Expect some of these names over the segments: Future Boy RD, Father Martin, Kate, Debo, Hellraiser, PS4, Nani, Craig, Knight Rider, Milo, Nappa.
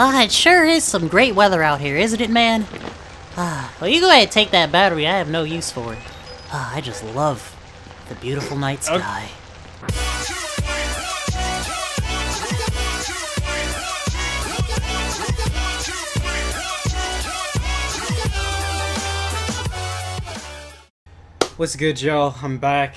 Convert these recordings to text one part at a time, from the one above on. Ah, it sure is some great weather out here, isn't it, man? Ah, well, you go ahead and take that battery. I have no use for it. Ah, I just love the beautiful night sky. Okay. What's good, y'all? I'm back.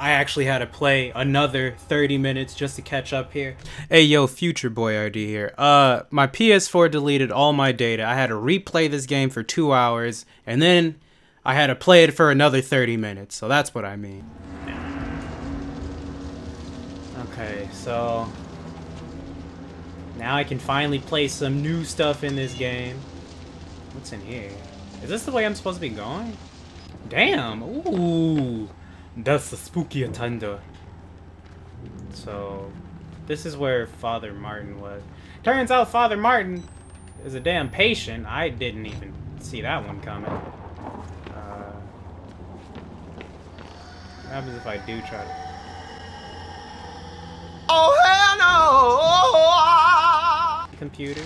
I actually had to play another 30 minutes just to catch up here. Hey, yo, Future Boy RD here. My PS4 deleted all my data. I had to replay this game for 2 hours, and then I had to play it for another 30 minutes. So that's what I mean. Okay, so now I can finally play some new stuff in this game. What's in here? Is this the way I'm supposed to be going? Damn! Ooh! That's the spooky thunder. So, this is where Father Martin was. Turns out Father Martin is a damn patient. I didn't even see that one coming. What happens if I do try to... Oh, hell no! Oh, computer.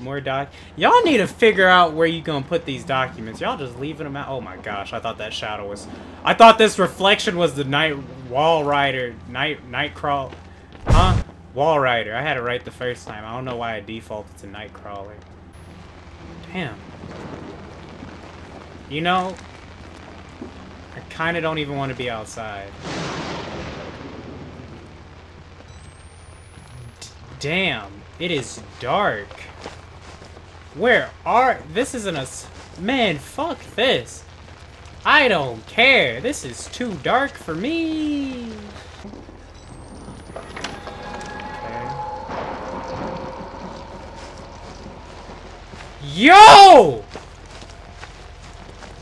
More doc. Y'all need to figure out where you gonna put these documents. Y'all just leaving them out. Oh my gosh, I thought that shadow was. I thought this reflection was the night crawl. Huh? Wall rider. I had it right the first time. I don't know why I defaulted to night crawler. Damn. You know, I kind of don't even want to be outside. Damn. It is dark. Where are... This isn't a... Man, fuck this. I don't care. This is too dark for me. Okay. Yo!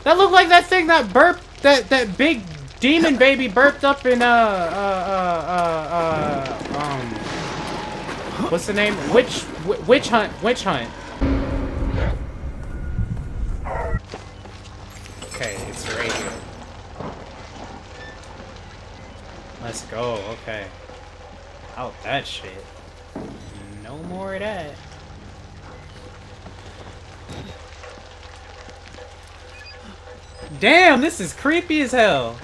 That looked like that thing that burped... That big demon baby burped up in, what's the name? Witch hunt. Witch hunt. Okay, it's right here. Let's go, okay. Out that shit. No more of that. Damn, this is creepy as hell.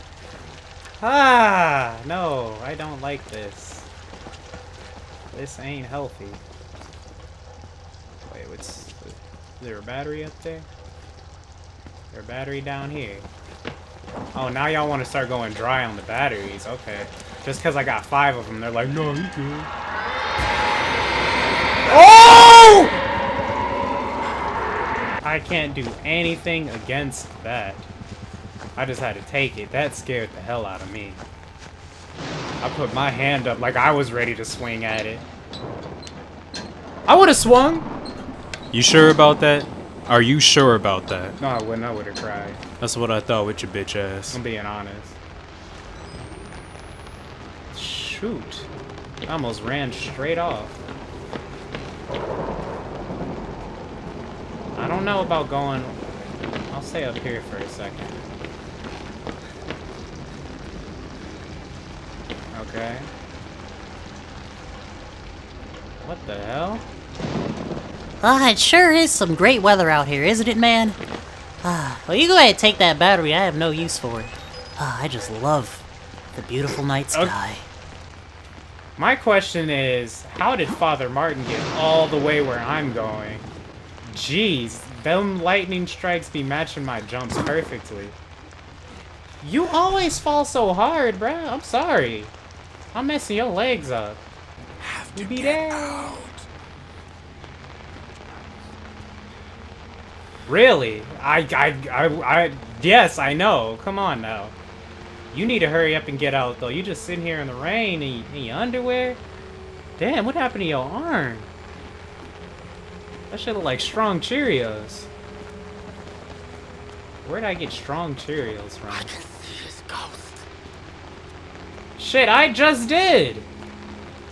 Ah, no, I don't like this. This ain't healthy. Wait, what's... Is there a battery up there? There's a battery down here. Oh, now y'all want to start going dry on the batteries. Okay. Just because I got 5 of them, they're like, no, you good. Oh! I can't do anything against that. I just had to take it. That scared the hell out of me. I put my hand up like I was ready to swing at it. I would have swung. You sure about that? Are you sure about that? No, I wouldn't. I would have cried. That's what I thought with your bitch ass. I'm being honest. Shoot. I almost ran straight off. I don't know about going... I'll stay up here for a second. Okay. What the hell? Ah, it sure is some great weather out here, isn't it, man? Ah, well, you go ahead and take that battery. I have no use for it. Ah, I just love the beautiful night sky. Okay. My question is, how did Father Martin get all the way where I'm going? Jeez, them lightning strikes be matching my jumps perfectly. You always fall so hard, bruh. I'm sorry. I'm messing your legs up. Have to be there. Out. Really? Yes, I know. Come on now. You need to hurry up and get out, though. You just sitting here in the rain in your underwear. Damn, what happened to your arm? That shit look like strong Cheerios. Where'd I get strong Cheerios from? I can see his ghost. Shit, I just did!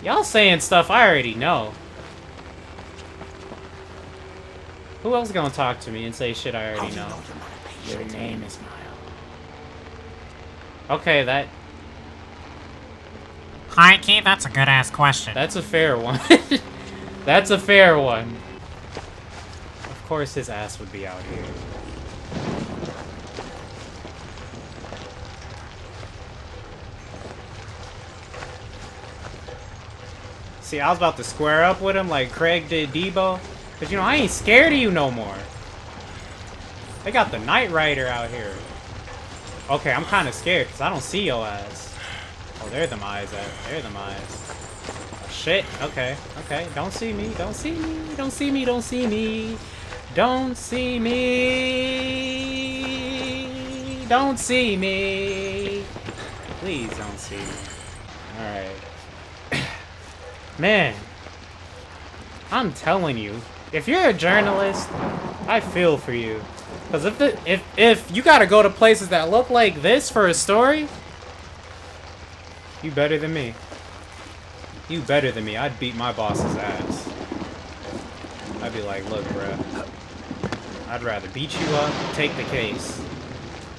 Y'all saying stuff I already know. Who else is gonna talk to me and say shit I already know? Your name is Milo. Okay, that... Hi, Kate, that's a good-ass question. That's a fair one. That's a fair one. course his ass would be out here. See, I was about to square up with him like Craig did Debo. Because, you know, I ain't scared of you no more. They got the Knight Rider out here. Okay, I'm kind of scared because I don't see your ass. Oh, there them eyes at. There them eyes. Oh, shit. Okay. Okay. Don't see me. Don't see me. Don't see me. Don't see me. Don't see me. Don't see me. Please don't see me. Alright. Man. I'm telling you, if you're a journalist, I feel for you. Because if you gotta go to places that look like this for a story, you better than me. You better than me. I'd beat my boss's ass. I'd be like, look, bruh, I'd rather beat you up, take the case.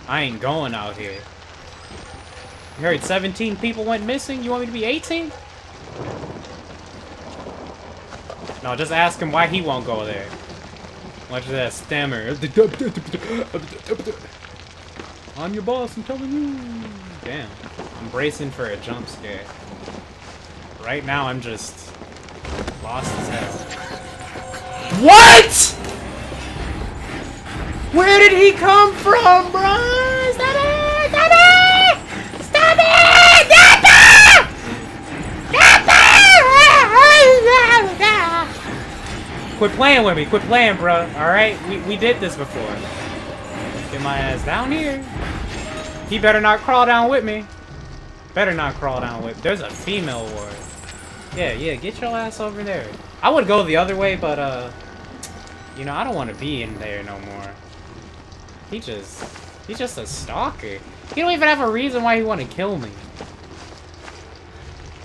I ain't going out here. You heard 17 people went missing? You want me to be 18? No, just ask him why he won't go there. Watch that stammer. I'm your boss, I'm telling you. Damn. I'm bracing for a jump scare. Right now, I'm just lost as hell. What?! Where did he come from, bro? Stop it! Stop it! Stop it! Stop it! Stop it! Quit playing with me. Quit playing, bro. Alright? We did this before. Get my ass down here. He better not crawl down with me. Better not crawl down with... There's a female ward. Yeah, yeah. Get your ass over there. I would go the other way, but, you know, I don't want to be in there no more. He's just a stalker. He don't even have a reason why he want to kill me.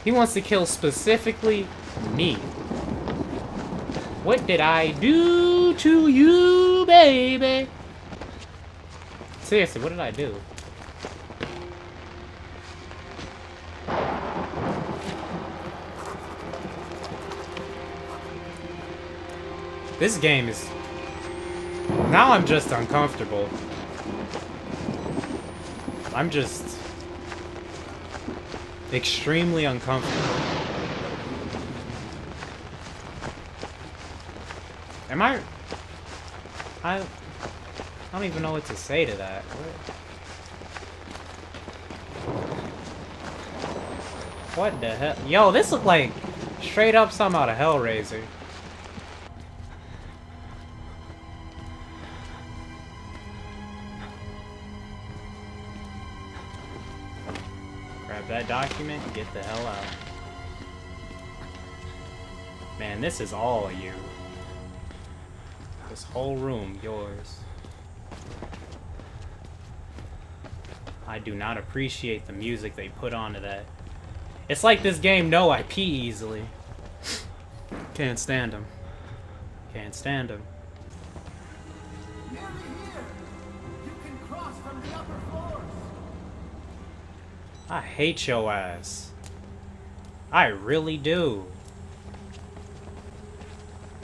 He wants to kill specifically me. What did I do to you, baby? Seriously, what did I do? This game is... Now I'm just uncomfortable. I'm just... extremely uncomfortable. Am I don't even know what to say to that. What the hell? Yo, this look like straight up something out of Hellraiser. Grab that document and get the hell out. Man, this is all you. This whole room, yours. I do not appreciate the music they put onto that. It's like this game know I pee easily. Can't stand them. Can't stand them. Nearly here. You can cross from the upper floors. I hate your ass. I really do.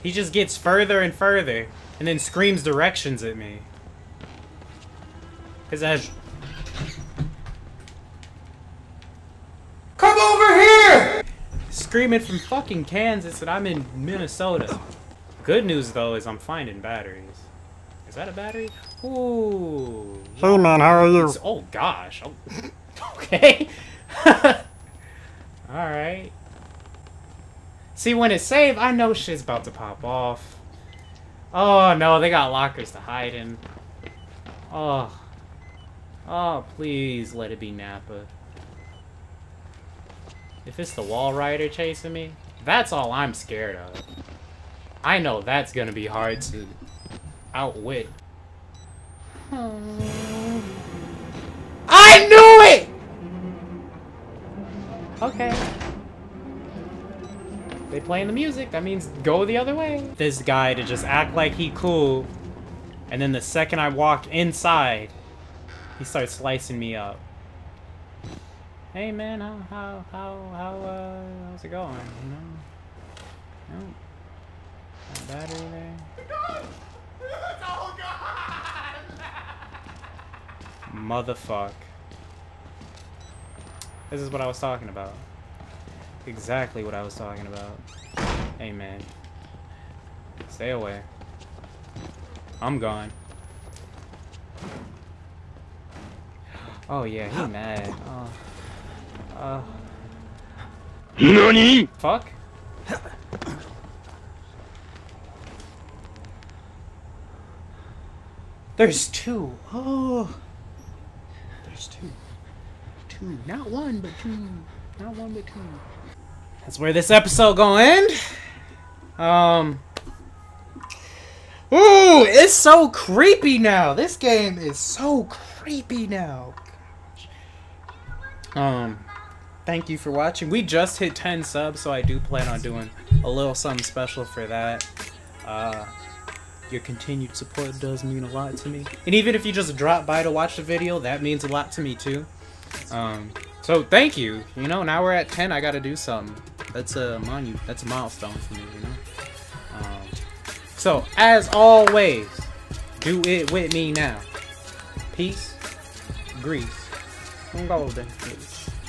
He just gets further and further, and then screams directions at me. His ass. Come over here! Screaming from fucking Kansas that I'm in Minnesota. Good news, though, is I'm finding batteries. Is that a battery? Ooh. Hey, man, how are you? Oh, gosh. Oh. Okay. Alright. See, when it's saved, I know shit's about to pop off. Oh, no, they got lockers to hide in. Oh. Oh, please let it be Nappa. If it's the wall rider chasing me, that's all I'm scared of. I know that's gonna be hard to outwit. Oh. I knew it! Okay. They playing the music, that means go the other way. This guy to just act like he cool, and then the second I walk inside, he starts slicing me up. Hey man, how's it going, you know? Nope. Battery there. It's all gone! Motherfuck. This is what I was talking about. Exactly what I was talking about. Hey, man. Stay away. I'm gone. Oh, yeah, he's mad. Oh. Nani? Fuck? There's two. Oh. There's two. Two. Not one, but two. Not one, but two. That's where this episode gonna end. Ooh, it's so creepy now. This game is so creepy now. Thank you for watching. We just hit 10 subs, so I do plan on doing a little something special for that. Your continued support does mean a lot to me. And even if you just drop by to watch the video, that means a lot to me too. So thank you. You know, now we're at 10, I gotta do something. That's a milestone for me, you know? So, as always, do it with me now. Peace, grease, and golden grease.